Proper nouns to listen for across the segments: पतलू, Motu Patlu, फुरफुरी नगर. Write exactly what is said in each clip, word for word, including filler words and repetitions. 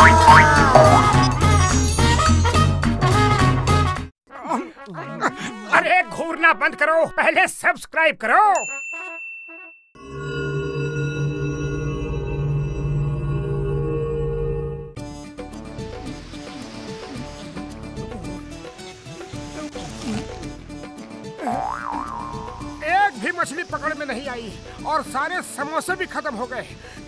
अरे घूरना बंद करो, पहले सब्सक्राइब करो। भी मछली पकड़ में नहीं आई और सारे समोसे भी खत्म हो गए।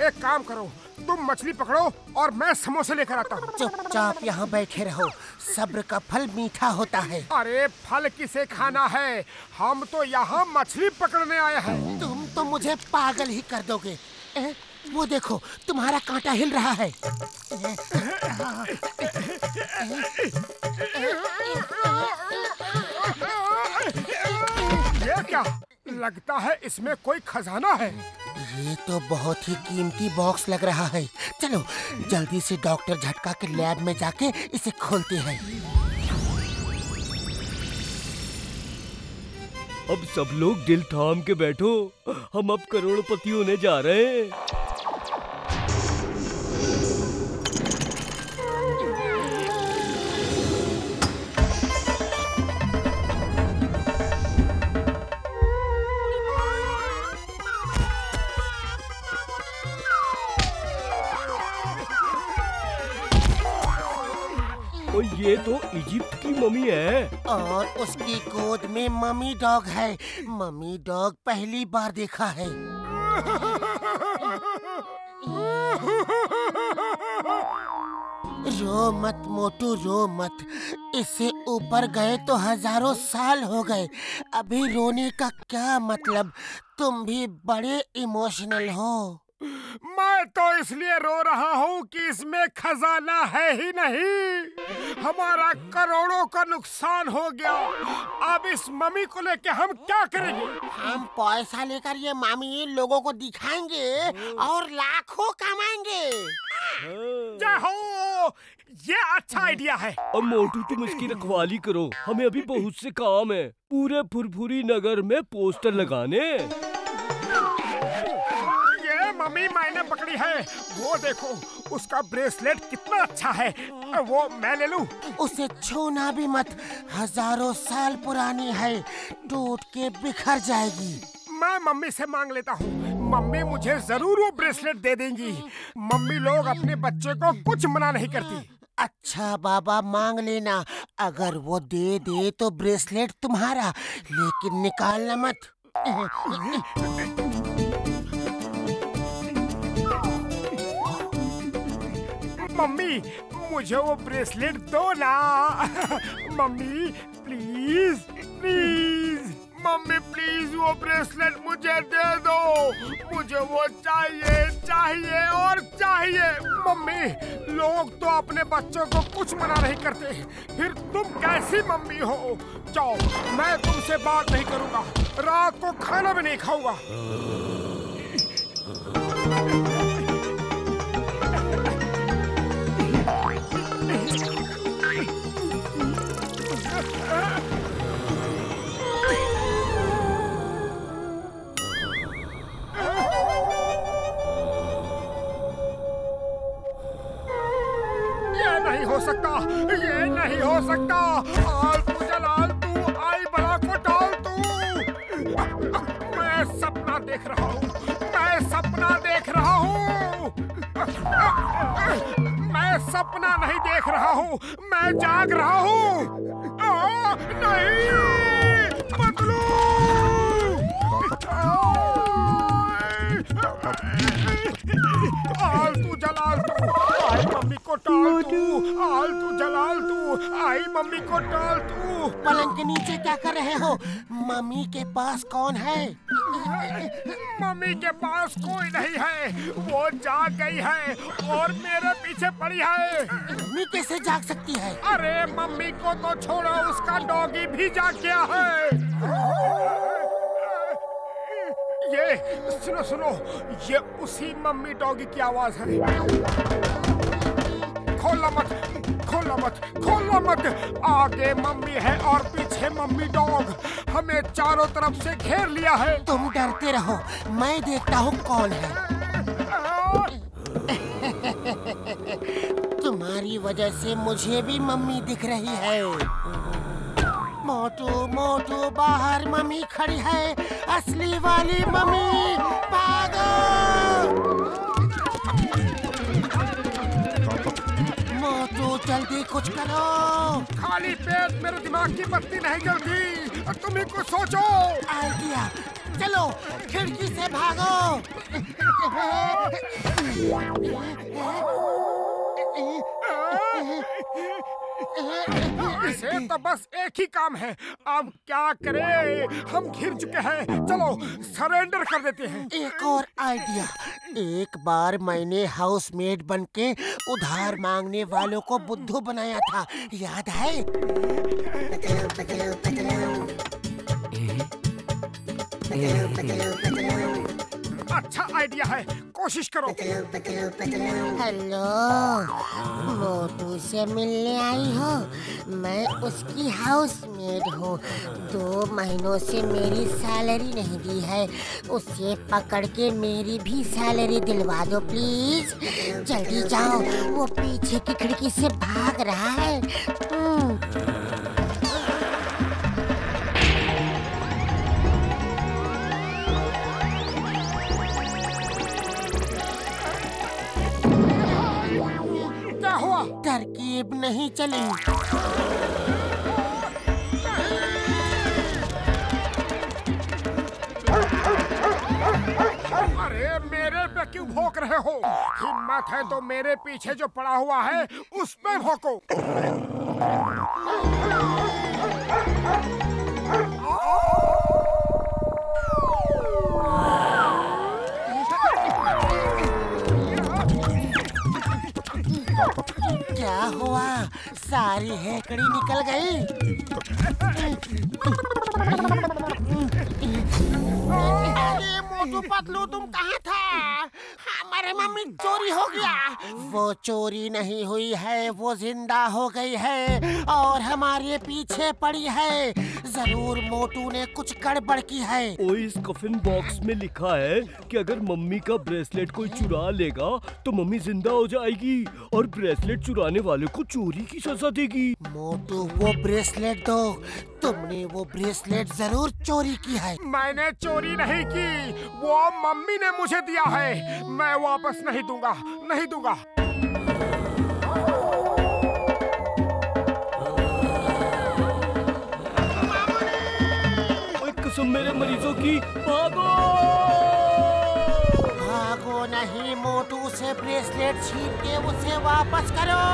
एक काम करो, तुम मछली पकड़ो और मैं समोसे लेकर आता हूँ। चुपचाप यहाँ बैठे रहो, सब्र का फल मीठा होता है। अरे फल किसे खाना है, हम तो यहाँ मछली पकड़ने आए हैं। तुम तो मुझे पागल ही कर दोगे। ए, वो देखो तुम्हारा कांटा हिल रहा है। ए, हाँ। ए, ए, ये क्या? लगता है इसमें कोई खजाना है। ये तो बहुत ही कीमती बॉक्स लग रहा है। चलो जल्दी से डॉक्टर झटका के लैब में जाके इसे खोलते हैं। अब सब लोग दिल थाम के बैठो, हम अब करोड़पति होने जा रहे हैं। ये तो इजिप्ट की मम्मी है और उसकी गोद में मम्मी डॉग है। मम्मी डॉग पहली बार देखा है। रो मत मोटू, रो मत। इससे ऊपर गए तो हजारों साल हो गए, अभी रोने का क्या मतलब? तुम भी बड़े इमोशनल हो। मैं तो इसलिए रो रहा हूँ कि इसमें खजाना है ही नहीं। हमारा करोड़ों का नुकसान हो गया, अब इस मम्मी को लेके हम क्या करेंगे? हम पैसा लेकर ये मम्मी लोगों को दिखाएंगे और लाखों कमाएंगे। जय हो, ये अच्छा आइडिया है। अब मोटू तुम इसकी रखवाली करो, हमें अभी बहुत से काम है। पूरे फुरफुरी नगर में पोस्टर लगाने। मम्मी मैंने पकड़ी है, वो देखो उसका ब्रेसलेट कितना अच्छा है, वो मैं ले लूं? उसे छूना भी मत, हजारों साल पुरानी है, टूट के बिखर जाएगी। मैं मम्मी से मांग लेता हूँ, मम्मी मुझे जरूर वो ब्रेसलेट दे देंगी। मम्मी लोग अपने बच्चे को कुछ मना नहीं करती। अच्छा बाबा मांग लेना, अगर वो दे दे तो ब्रेसलेट तुम्हारा, लेकिन निकालना मत। मम्मी मुझे वो ब्रेसलेट दो ना। Mummy please please, mummy please वो ब्रेसलेट मुझे दे दो, मुझे वो चाहिए चाहिए और चाहिए। मम्मी लोग तो अपने बच्चों को कुछ मना नहीं करते, फिर तुम कैसी मम्मी हो? जाओ, मैं तुमसे बात नहीं करूँगा, रात को खाना भी नहीं खाऊंगा। हो सकता ये नहीं हो सकता। आल तू जलाल तू आई बला को डाल तू। मैं सपना देख रहा हूँ, मैं सपना देख रहा हूँ, मैं सपना नहीं देख रहा हूँ, मैं जाग रहा हूँ। नहीं पतलू, आल तू जलाल तू आई मम्मी को टाल तू, आल तू जलाल तू आई मम्मी को टाल तू। पलंग के नीचे क्या कर रहे हो? मम्मी के पास कौन है? मम्मी के पास कोई नहीं है, वो जाग गई है और मेरे पीछे पड़ी है। मम्मी कैसे जाग सकती है? अरे मम्मी को तो छोड़ो, उसका डॉगी भी जाग गया है। ये सुनो सुनो, ये उसी मम्मी डॉगी की आवाज है। खोलना मत, खोलना मत, खोलना मत। आगे मम्मी है और पीछे मम्मी डॉग, हमें चारों तरफ से घेर लिया है। तुम डरते रहो, मैं देखता हूँ कौन है। तुम्हारी वजह से मुझे भी मम्मी दिख रही है। मोटू मोटू बाहर मम्मी खड़ी है, असली वाली मम्मी। भागो जल्दी कुछ करो। खाली पेट मेरे दिमाग की बत्ती नहीं जलती। और तुम ही कुछ सोचो। आइडिया, चलो खिड़की से भागो। इसे तो बस एक ही काम है, अब क्या करें? हम घिर चुके हैं, चलो सरेंडर कर देते हैं। एक और आइडिया, एक बार मैंने हाउसमेट बनके उधार मांगने वालों को बुद्धू बनाया था, याद है? पतलू पतलू पतलू। अच्छा आइडिया है, कोशिश करो। हेलो, मोटू से मिलने आई हो? मैं उसकी हाउसमेड हूँ। दो महीनों से मेरी सैलरी नहीं दी है, उसे पकड़ के मेरी भी सैलरी दिलवा दो प्लीज। जल्दी जाओ, वो पीछे की खिड़की से भाग रहा है। तरकीब नहीं चली। अरे मेरे पे क्यों भौंक रहे हो? हिम्मत है तो मेरे पीछे जो पड़ा हुआ है उस पे भौंको। क्या हुआ? सारी हैकड़ी निकल गई। अरे मोटू पतलू, तुम कहाँ था? हमारे मम्मी चोरी हो गया। वो चोरी नहीं हुई है, वो जिंदा हो गई है और हमारे पीछे पड़ी है। जरूर मोटू ने कुछ गड़बड़ की है। ओ, इस कफिन बॉक्स में लिखा है कि अगर मम्मी का ब्रेसलेट कोई चुरा लेगा तो मम्मी जिंदा हो जाएगी और ब्रेसलेट चुराने वाले को चोरी की सजा देगी। मोटू वो ब्रेसलेट दो, तुमने वो ब्रेसलेट जरूर चोरी की है। मैंने चोरी नहीं की, वो मम्मी ने मुझे दिया है। मैं वापस नहीं दूंगा, नहीं दूंगा। मेरे मरीजों की भागो भागो नहीं, मोटू से ब्रेसलेट छीन के उसे वापस करो।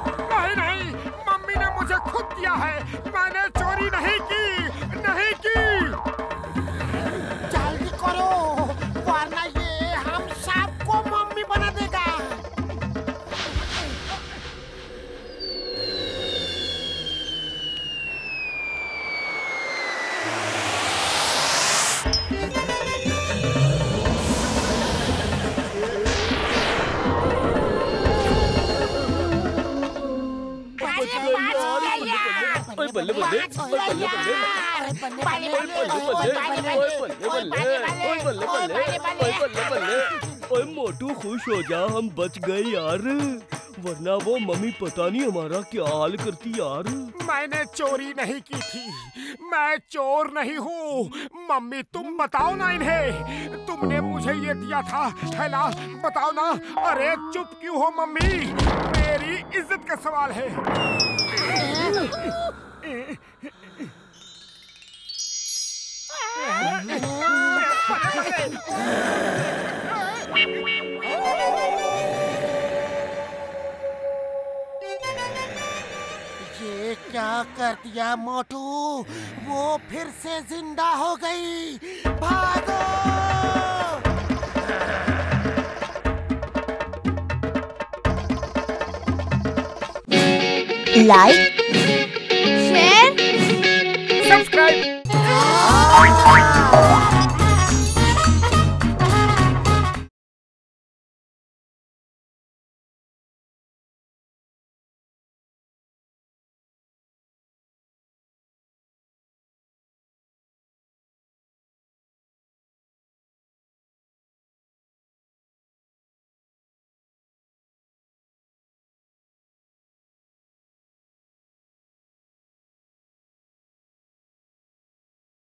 नहीं नहीं, मम्मी ने मुझे खुद दिया है, मैंने चोरी नहीं की, नहीं की। जल्दी करो वरना ये हम सबको मम्मी बना देगा। बल्ले बल्ले बल्ले बल्ले। ओए मोटू खुश हो जा, हम बच गए यार, वरना वो मम्मी पता नहीं हमारा क्या हाल करती यार। मैंने चोरी नहीं की थी, मैं चोर नहीं हूँ। मम्मी तुम बताओ ना इन्हें, तुमने मुझे ये दिया था है ना? बताओ ना। अरे चुप क्यों हो मम्मी, मेरी इज्जत का सवाल है। ये क्या कर दिया मोटू? वो फिर से जिंदा हो गई। भागो। Like, share, subscribe.